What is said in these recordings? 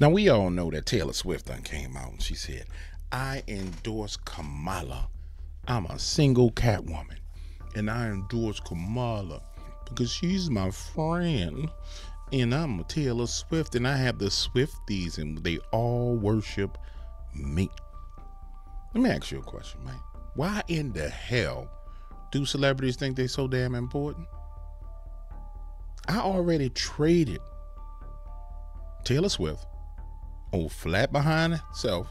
Now, we all know that Taylor Swift done came out and she said, I endorse Kamala. I'm a single cat woman, and I endorse Kamala because she's my friend, and I'm Taylor Swift, and I have the Swifties, and they all worship me. Let me ask you a question, man. Why in the hell do celebrities think they're so damn important? I already traded Taylor Swift on flat behind herself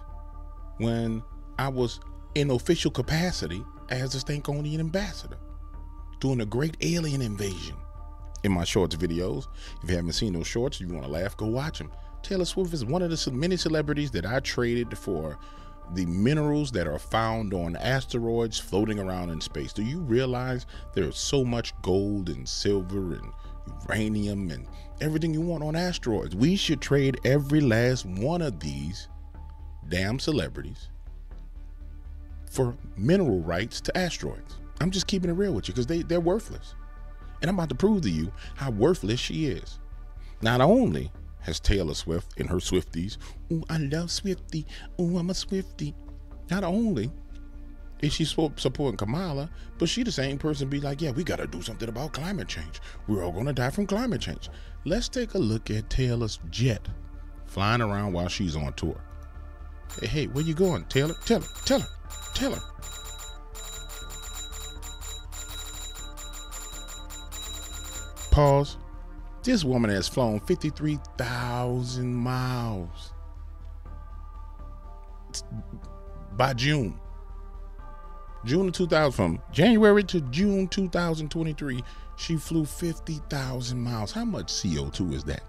when I was in official capacity as the Stankonian ambassador during the great alien invasion. In my shorts videos, if you haven't seen those shorts, you want to laugh, go watch them. Taylor Swift is one of the many celebrities that I traded for the minerals that are found on asteroids floating around in space. Do you realize there's so much gold and silver and uranium and everything you want on asteroids? We should trade every last one of these damn celebrities for mineral rights to asteroids. I'm just keeping it real with you, because they're worthless. And I'm about to prove to you how worthless she is. Not only has Taylor Swift and her Swifties, ooh, I love Swiftie, ooh, I'm a Swiftie. Not only is she supporting Kamala, but she the same person be like, yeah, we gotta do something about climate change. We're all gonna die from climate change. Let's take a look at Taylor's jet flying around while she's on tour. Hey, hey, where you going, Taylor? Taylor. Pause. This woman has flown 53,000 miles by June. June of 2000, from January to June 2023, she flew 50,000 miles. How much CO2 is that?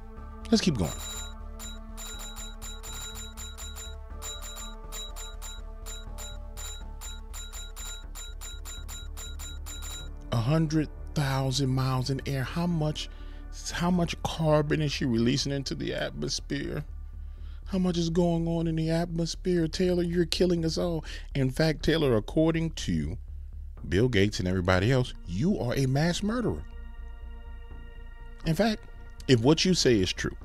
Let's keep going. A 100,000 miles in air. How much carbon is she releasing into the atmosphere? How much is going on in the atmosphere? Taylor, you're killing us all. In fact, Taylor, according to Bill Gates and everybody else, you are a mass murderer. In fact, if what you say is true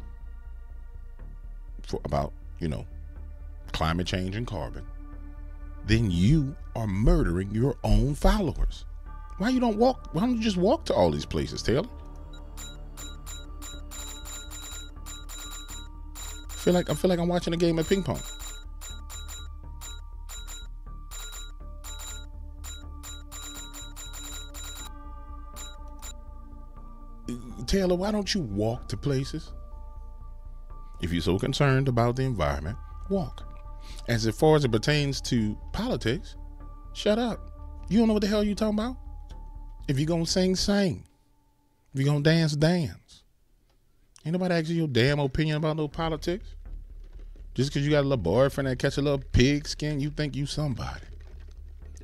about, you know, climate change and carbon, then you are murdering your own followers. Why don't you just walk to all these places, Taylor? I feel like I'm watching a game of ping pong. Taylor, why don't you walk to places? If you're so concerned about the environment, walk. As far as it pertains to politics, shut up. You don't know what the hell you're talking about? If you're gonna sing, sing. If you're gonna dance, dance. Ain't nobody asking your damn opinion about no politics. Just because you got a little boyfriend that catch a little pig skin, you think you somebody.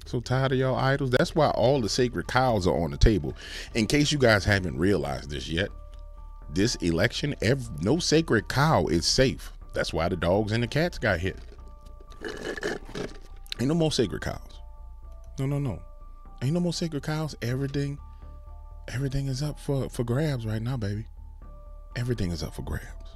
So tired of y'all idols. That's why all the sacred cows are on the table. In case you guys haven't realized this yet, this election, no sacred cow is safe. That's why the dogs and the cats got hit. Ain't no more sacred cows. No. Ain't no more sacred cows. Everything is up for grabs right now, baby. Everything is up for grabs.